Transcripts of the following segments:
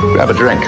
Grab a drink.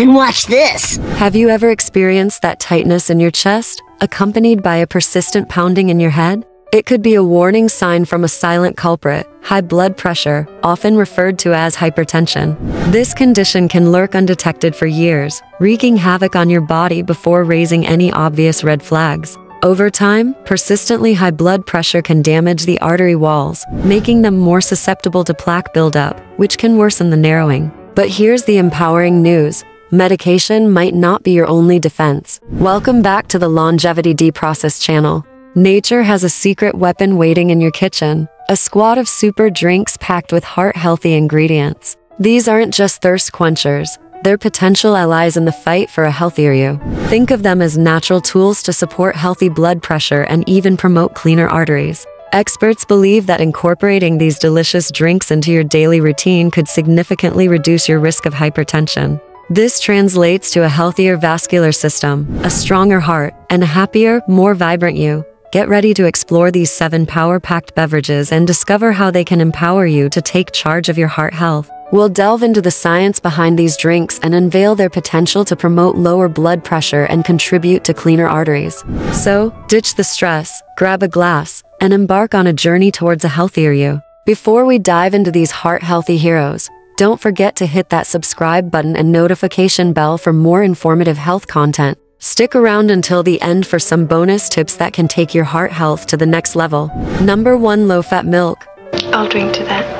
And watch this. Have you ever experienced that tightness in your chest, accompanied by a persistent pounding in your head? It could be a warning sign from a silent culprit, high blood pressure, often referred to as hypertension. This condition can lurk undetected for years, wreaking havoc on your body before raising any obvious red flags. Over time, persistently high blood pressure can damage the artery walls, making them more susceptible to plaque buildup, which can worsen the narrowing. But here's the empowering news. Medication might not be your only defense. Welcome back to the Longevity Deprocessed channel. Nature has a secret weapon waiting in your kitchen, a squad of super drinks packed with heart-healthy ingredients. These aren't just thirst quenchers, they're potential allies in the fight for a healthier you. Think of them as natural tools to support healthy blood pressure and even promote cleaner arteries. Experts believe that incorporating these delicious drinks into your daily routine could significantly reduce your risk of hypertension. This translates to a healthier vascular system, a stronger heart, and a happier, more vibrant you. Get ready to explore these 7 power-packed beverages and discover how they can empower you to take charge of your heart health. We'll delve into the science behind these drinks and unveil their potential to promote lower blood pressure and contribute to cleaner arteries. So, ditch the stress, grab a glass, and embark on a journey towards a healthier you. Before we dive into these heart-healthy heroes, don't forget to hit that subscribe button and notification bell for more informative health content. Stick around until the end for some bonus tips that can take your heart health to the next level. Number 1, low-fat milk. I'll drink to that.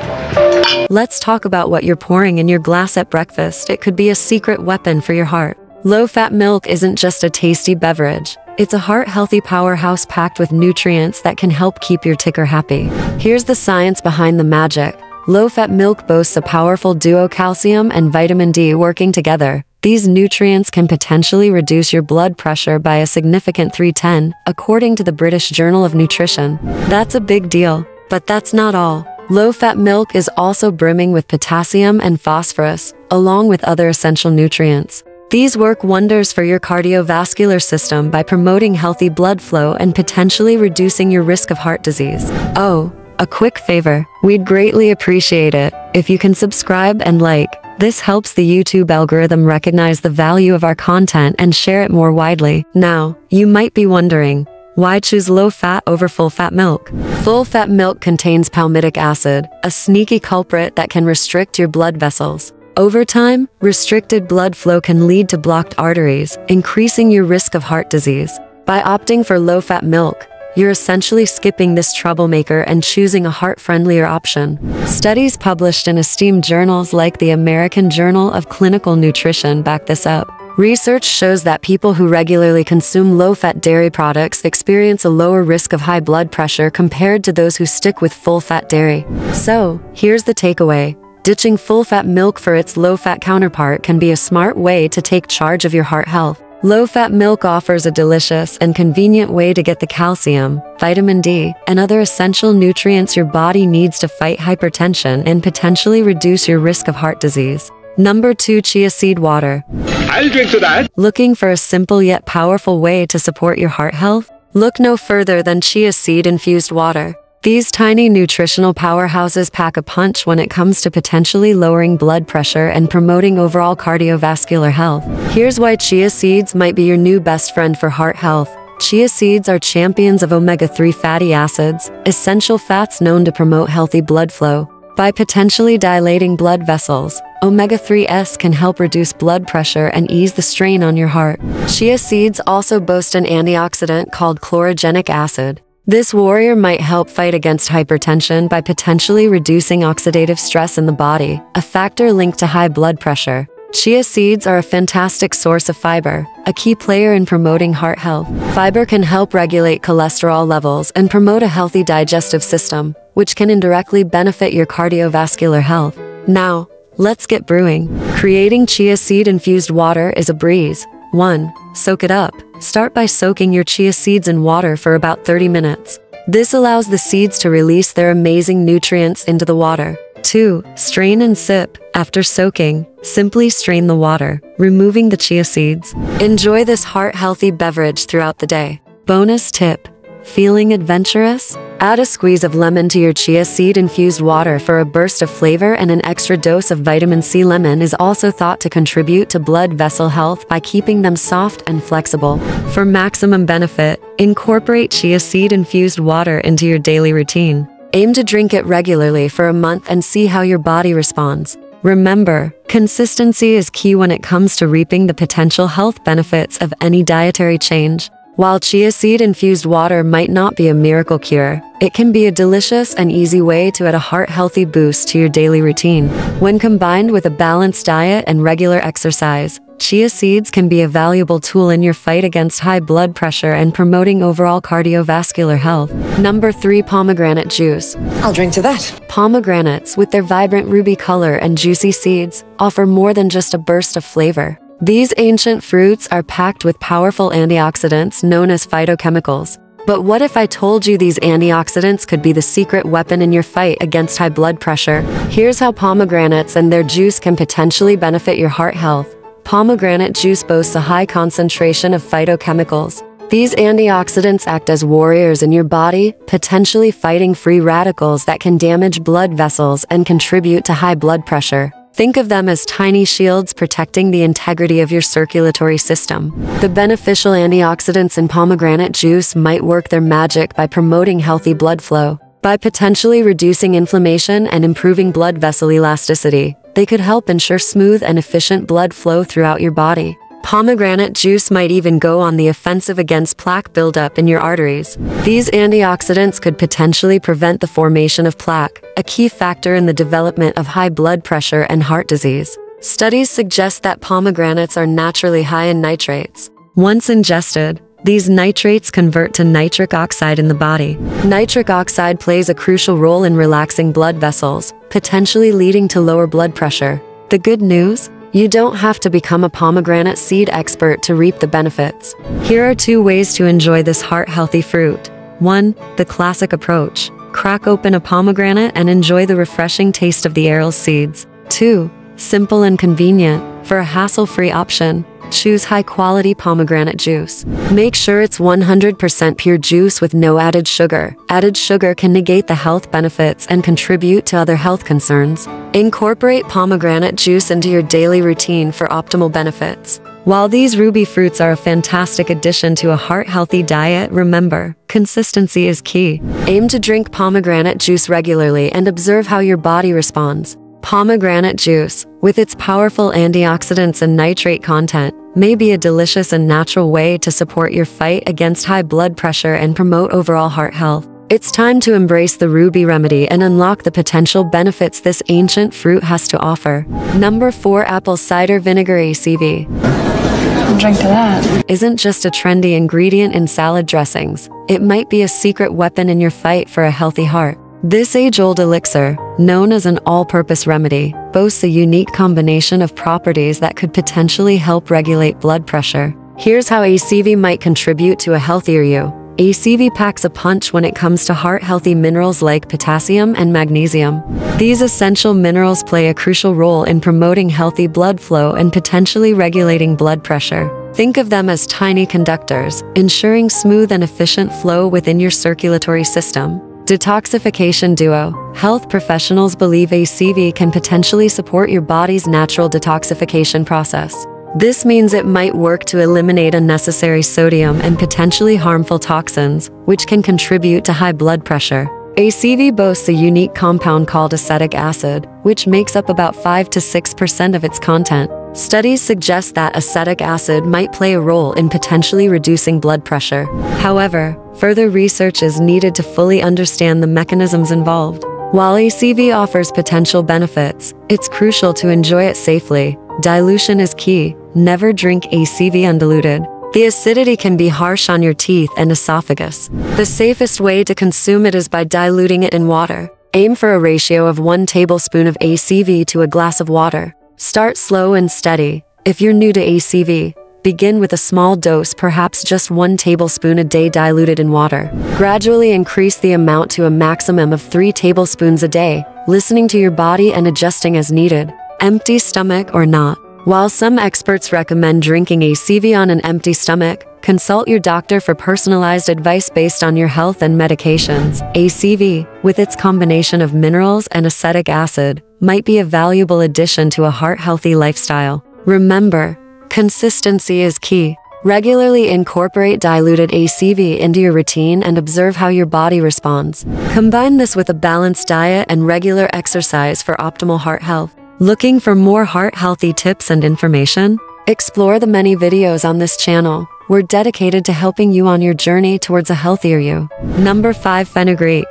Let's talk about what you're pouring in your glass at breakfast. It could be a secret weapon for your heart. Low-fat milk isn't just a tasty beverage. It's a heart-healthy powerhouse packed with nutrients that can help keep your ticker happy. Here's the science behind the magic. Low-fat milk boasts a powerful duo calcium and vitamin D working together. These nutrients can potentially reduce your blood pressure by a significant 3-10, according to the British Journal of Nutrition. That's a big deal. But that's not all. Low-fat milk is also brimming with potassium and phosphorus, along with other essential nutrients. These work wonders for your cardiovascular system by promoting healthy blood flow and potentially reducing your risk of heart disease. Oh, a quick favor. We'd greatly appreciate it if you can subscribe and like. This helps the YouTube algorithm recognize the value of our content and share it more widely. Now, you might be wondering, why choose low-fat over full-fat milk? Full-fat milk contains palmitic acid, a sneaky culprit that can restrict your blood vessels. Over time, restricted blood flow can lead to blocked arteries, increasing your risk of heart disease. By opting for low-fat milk, you're essentially skipping this troublemaker and choosing a heart-friendlier option. Studies published in esteemed journals like the American Journal of Clinical Nutrition back this up. Research shows that people who regularly consume low-fat dairy products experience a lower risk of high blood pressure compared to those who stick with full-fat dairy. So, here's the takeaway. Ditching full-fat milk for its low-fat counterpart can be a smart way to take charge of your heart health. Low-fat milk offers a delicious and convenient way to get the calcium, vitamin D, and other essential nutrients your body needs to fight hypertension and potentially reduce your risk of heart disease. Number 2, chia seed water. I'll drink to that. Looking for a simple yet powerful way to support your heart health? Look no further than chia seed-infused water. These tiny nutritional powerhouses pack a punch when it comes to potentially lowering blood pressure and promoting overall cardiovascular health. Here's why chia seeds might be your new best friend for heart health. Chia seeds are champions of omega-3 fatty acids, essential fats known to promote healthy blood flow. By potentially dilating blood vessels, omega-3s can help reduce blood pressure and ease the strain on your heart. Chia seeds also boast an antioxidant called chlorogenic acid. This warrior might help fight against hypertension by potentially reducing oxidative stress in the body, a factor linked to high blood pressure. Chia seeds are a fantastic source of fiber, a key player in promoting heart health. Fiber can help regulate cholesterol levels and promote a healthy digestive system, which can indirectly benefit your cardiovascular health. Now, let's get brewing. Creating chia seed-infused water is a breeze. 1. Soak it up. Start by soaking your chia seeds in water for about 30 minutes. This allows the seeds to release their amazing nutrients into the water. 2. Strain and sip. After soaking, simply strain the water, removing the chia seeds. Enjoy this heart-healthy beverage throughout the day. Bonus tip: feeling adventurous? Add a squeeze of lemon to your chia seed-infused water for a burst of flavor, and an extra dose of vitamin C. Lemon is also thought to contribute to blood vessel health by keeping them soft and flexible. For maximum benefit, incorporate chia seed-infused water into your daily routine. Aim to drink it regularly for a month and see how your body responds. Remember, consistency is key when it comes to reaping the potential health benefits of any dietary change. While chia seed-infused water might not be a miracle cure, it can be a delicious and easy way to add a heart-healthy boost to your daily routine. When combined with a balanced diet and regular exercise, chia seeds can be a valuable tool in your fight against high blood pressure and promoting overall cardiovascular health. Number 3. Pomegranate juice. I'll drink to that. Pomegranates, with their vibrant ruby color and juicy seeds, offer more than just a burst of flavor. These ancient fruits are packed with powerful antioxidants known as phytochemicals. But what if I told you these antioxidants could be the secret weapon in your fight against high blood pressure? Here's how pomegranates and their juice can potentially benefit your heart health. Pomegranate juice boasts a high concentration of phytochemicals. These antioxidants act as warriors in your body, potentially fighting free radicals that can damage blood vessels and contribute to high blood pressure. Think of them as tiny shields protecting the integrity of your circulatory system. The beneficial antioxidants in pomegranate juice might work their magic by promoting healthy blood flow. By potentially reducing inflammation and improving blood vessel elasticity, they could help ensure smooth and efficient blood flow throughout your body. Pomegranate juice might even go on the offensive against plaque buildup in your arteries. These antioxidants could potentially prevent the formation of plaque, a key factor in the development of high blood pressure and heart disease. Studies suggest that pomegranates are naturally high in nitrates. Once ingested, these nitrates convert to nitric oxide in the body. Nitric oxide plays a crucial role in relaxing blood vessels, potentially leading to lower blood pressure. The good news? You don't have to become a pomegranate seed expert to reap the benefits. Here are 2 ways to enjoy this heart-healthy fruit. 1. The classic approach. Crack open a pomegranate and enjoy the refreshing taste of the aerial seeds. 2. Simple and convenient. For a hassle-free option, choose high-quality pomegranate juice. Make sure it's 100% pure juice with no added sugar. Added sugar can negate the health benefits and contribute to other health concerns. Incorporate pomegranate juice into your daily routine for optimal benefits. While these ruby fruits are a fantastic addition to a heart-healthy diet, remember, consistency is key. Aim to drink pomegranate juice regularly and observe how your body responds. Pomegranate juice, with its powerful antioxidants and nitrate content, may be a delicious and natural way to support your fight against high blood pressure and promote overall heart health. It's time to embrace the ruby remedy and unlock the potential benefits this ancient fruit has to offer. Number 4. Apple cider vinegar ACV. I'll drink to that. Isn't just a trendy ingredient in salad dressings. It might be a secret weapon in your fight for a healthy heart. This age-old elixir, known as an all-purpose remedy, boasts a unique combination of properties that could potentially help regulate blood pressure. Here's how ACV might contribute to a healthier you. ACV packs a punch when it comes to heart-healthy minerals like potassium and magnesium. These essential minerals play a crucial role in promoting healthy blood flow and potentially regulating blood pressure. Think of them as tiny conductors, ensuring smooth and efficient flow within your circulatory system. Detoxification duo. Health professionals believe ACV can potentially support your body's natural detoxification process. This means it might work to eliminate unnecessary sodium and potentially harmful toxins, which can contribute to high blood pressure. ACV boasts a unique compound called acetic acid, which makes up about 5 to 6% of its content. Studies suggest that acetic acid might play a role in potentially reducing blood pressure. However, further research is needed to fully understand the mechanisms involved. While ACV offers potential benefits, it's crucial to enjoy it safely. Dilution is key. Never drink ACV undiluted. The acidity can be harsh on your teeth and esophagus. The safest way to consume it is by diluting it in water. Aim for a ratio of 1 tablespoon of ACV to a glass of water. Start slow and steady. If you're new to ACV, begin with a small dose, perhaps just 1 tablespoon a day diluted in water. Gradually increase the amount to a maximum of 3 tablespoons a day, listening to your body and adjusting as needed. Empty stomach or not, While some experts recommend drinking a CV on an empty stomach, consult your doctor for personalized advice based on your health and medications. A CV, with its combination of minerals and acetic acid, might be a valuable addition to a heart-healthy lifestyle. Remember, consistency is key. Regularly incorporate diluted ACV into your routine and observe how your body responds. Combine this with a balanced diet and regular exercise for optimal heart health. Looking for more heart-healthy tips and information? Explore the many videos on this channel. We're dedicated to helping you on your journey towards a healthier you. Number 5, fenugreek.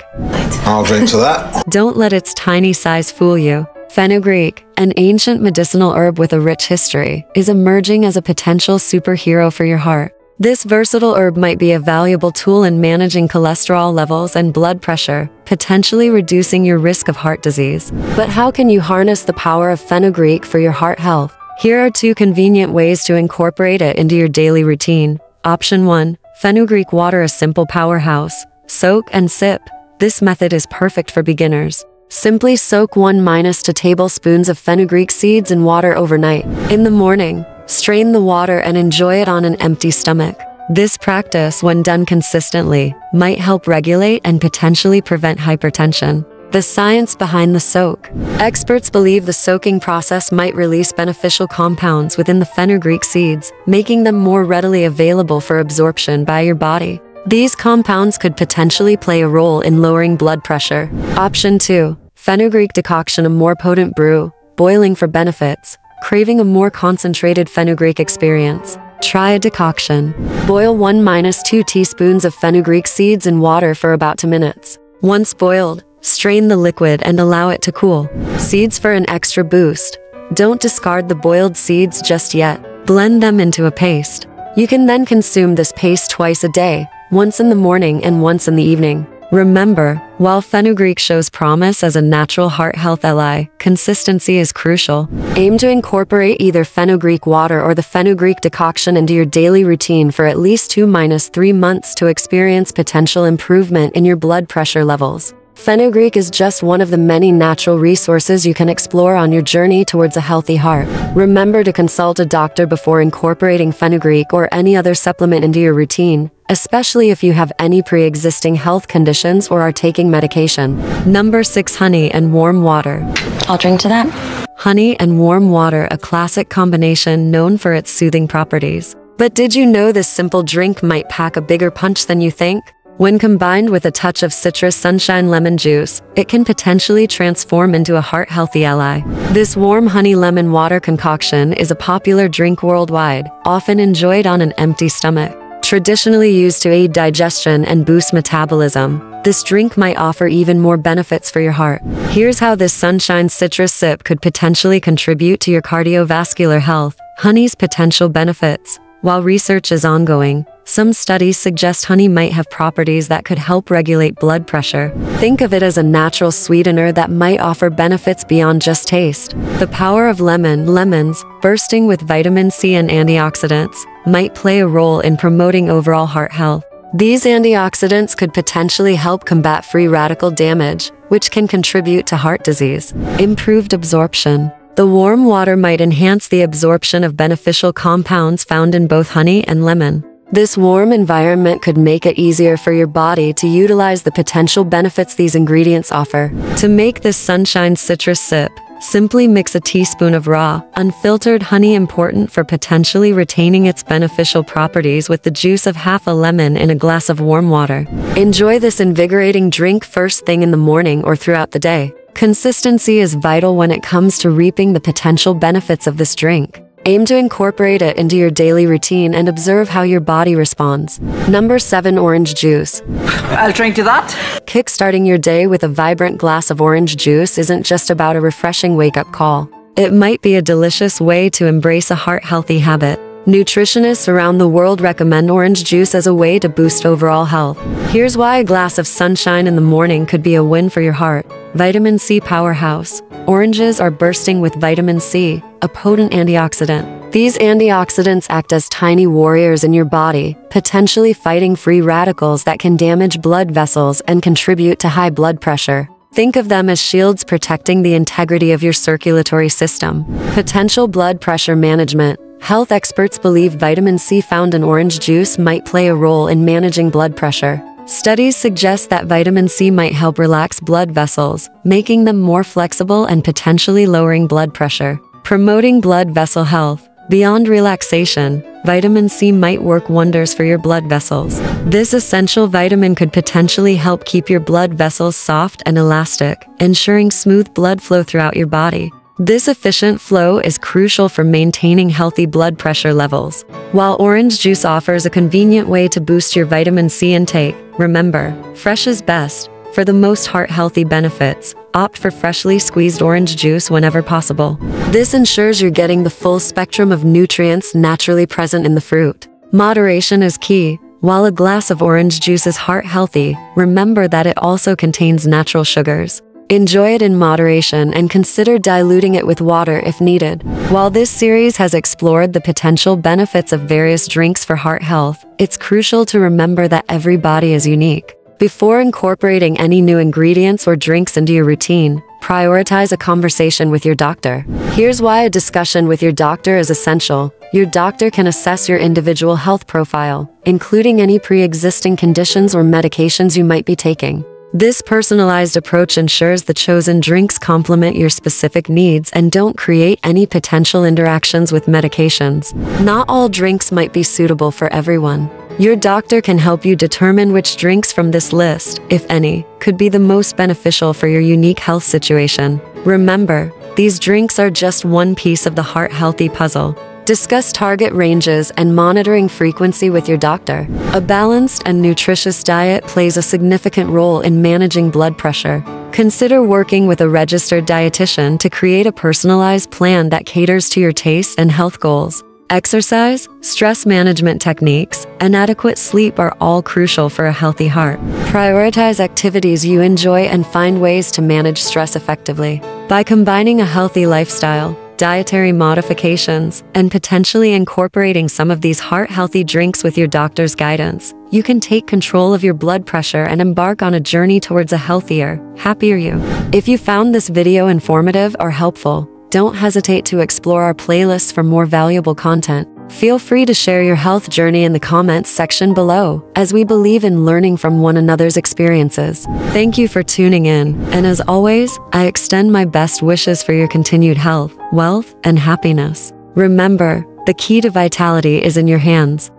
I'll drink to that. Don't let its tiny size fool you. Fenugreek, an ancient medicinal herb with a rich history, is emerging as a potential superhero for your heart. This versatile herb might be a valuable tool in managing cholesterol levels and blood pressure, potentially reducing your risk of heart disease. But how can you harness the power of fenugreek for your heart health? Here are 2 convenient ways to incorporate it into your daily routine. Option 1. Fenugreek water, a simple powerhouse. Soak and sip. This method is perfect for beginners. Simply soak 1–2 tablespoons of fenugreek seeds in water overnight. In the morning, strain the water and enjoy it on an empty stomach. This practice, when done consistently, might help regulate and potentially prevent hypertension. The science behind the soak. Experts believe the soaking process might release beneficial compounds within the fenugreek seeds, making them more readily available for absorption by your body. These compounds could potentially play a role in lowering blood pressure. Option 2. Fenugreek decoction, a more potent brew. Boiling for benefits. Craving a more concentrated fenugreek experience? Try a decoction. Boil 1–2 teaspoons of fenugreek seeds in water for about 2 minutes. Once boiled, strain the liquid and allow it to cool. Seeds for an extra boost. Don't discard the boiled seeds just yet. Blend them into a paste. You can then consume this paste twice a day, once in the morning and once in the evening. Remember, while fenugreek shows promise as a natural heart health ally, consistency is crucial. Aim to incorporate either fenugreek water or the fenugreek decoction into your daily routine for at least 2–3 months to experience potential improvement in your blood pressure levels. Fenugreek is just one of the many natural resources you can explore on your journey towards a healthy heart. Remember to consult a doctor before incorporating fenugreek or any other supplement into your routine, especially if you have any pre-existing health conditions or are taking medication. Number 6, honey and warm water. I'll drink to that. Honey and warm water, a classic combination known for its soothing properties. But did you know this simple drink might pack a bigger punch than you think? When combined with a touch of citrus, sunshine, lemon juice, it can potentially transform into a heart-healthy ally. This warm honey lemon water concoction is a popular drink worldwide, often enjoyed on an empty stomach. Traditionally used to aid digestion and boost metabolism, this drink might offer even more benefits for your heart. Here's how this sunshine citrus sip could potentially contribute to your cardiovascular health. Honey's potential benefits. While research is ongoing, some studies suggest honey might have properties that could help regulate blood pressure. Think of it as a natural sweetener that might offer benefits beyond just taste. The power of lemons, bursting with vitamin C and antioxidants, might play a role in promoting overall heart health. These antioxidants could potentially help combat free radical damage, which can contribute to heart disease. Improved absorption. The warm water might enhance the absorption of beneficial compounds found in both honey and lemon. This warm environment could make it easier for your body to utilize the potential benefits these ingredients offer. To make this sunshine citrus sip, simply mix a teaspoon of raw, unfiltered honey, important for potentially retaining its beneficial properties, with the juice of half a lemon in a glass of warm water. Enjoy this invigorating drink first thing in the morning or throughout the day. Consistency is vital when it comes to reaping the potential benefits of this drink. Aim to incorporate it into your daily routine and observe how your body responds. Number 7, orange juice. I'll drink to that. Kickstarting your day with a vibrant glass of orange juice isn't just about a refreshing wake-up call. It might be a delicious way to embrace a heart-healthy habit. Nutritionists around the world recommend orange juice as a way to boost overall health. Here's why a glass of sunshine in the morning could be a win for your heart. Vitamin C powerhouse. Oranges are bursting with vitamin C, a potent antioxidant. These antioxidants act as tiny warriors in your body, potentially fighting free radicals that can damage blood vessels and contribute to high blood pressure. Think of them as shields protecting the integrity of your circulatory system. Potential blood pressure management. Health experts believe vitamin C found in orange juice might play a role in managing blood pressure. Studies suggest that vitamin C might help relax blood vessels, making them more flexible and potentially lowering blood pressure. Promoting blood vessel health. Beyond relaxation, vitamin C might work wonders for your blood vessels. This essential vitamin could potentially help keep your blood vessels soft and elastic, ensuring smooth blood flow throughout your body. This efficient flow is crucial for maintaining healthy blood pressure levels. While orange juice offers a convenient way to boost your vitamin C intake, remember, fresh is best. For the most heart-healthy benefits, opt for freshly squeezed orange juice whenever possible. This ensures you're getting the full spectrum of nutrients naturally present in the fruit. Moderation is key. While a glass of orange juice is heart-healthy, remember that it also contains natural sugars. Enjoy it in moderation and consider diluting it with water if needed. While this series has explored the potential benefits of various drinks for heart health, it's crucial to remember that every body is unique. Before incorporating any new ingredients or drinks into your routine, prioritize a conversation with your doctor. Here's why a discussion with your doctor is essential. Your doctor can assess your individual health profile, including any pre-existing conditions or medications you might be taking. This personalized approach ensures the chosen drinks complement your specific needs and don't create any potential interactions with medications. Not all drinks might be suitable for everyone. Your doctor can help you determine which drinks from this list, if any, could be the most beneficial for your unique health situation. Remember, these drinks are just one piece of the heart-healthy puzzle. Discuss target ranges and monitoring frequency with your doctor. A balanced and nutritious diet plays a significant role in managing blood pressure. Consider working with a registered dietitian to create a personalized plan that caters to your tastes and health goals. Exercise, stress management techniques, and adequate sleep are all crucial for a healthy heart. Prioritize activities you enjoy and find ways to manage stress effectively. By combining a healthy lifestyle, dietary modifications, and potentially incorporating some of these heart-healthy drinks with your doctor's guidance, you can take control of your blood pressure and embark on a journey towards a healthier, happier you. If you found this video informative or helpful, don't hesitate to explore our playlists for more valuable content. Feel free to share your health journey in the comments section below, as we believe in learning from one another's experiences. Thank you for tuning in, and as always, I extend my best wishes for your continued health, wealth, and happiness. Remember, the key to vitality is in your hands.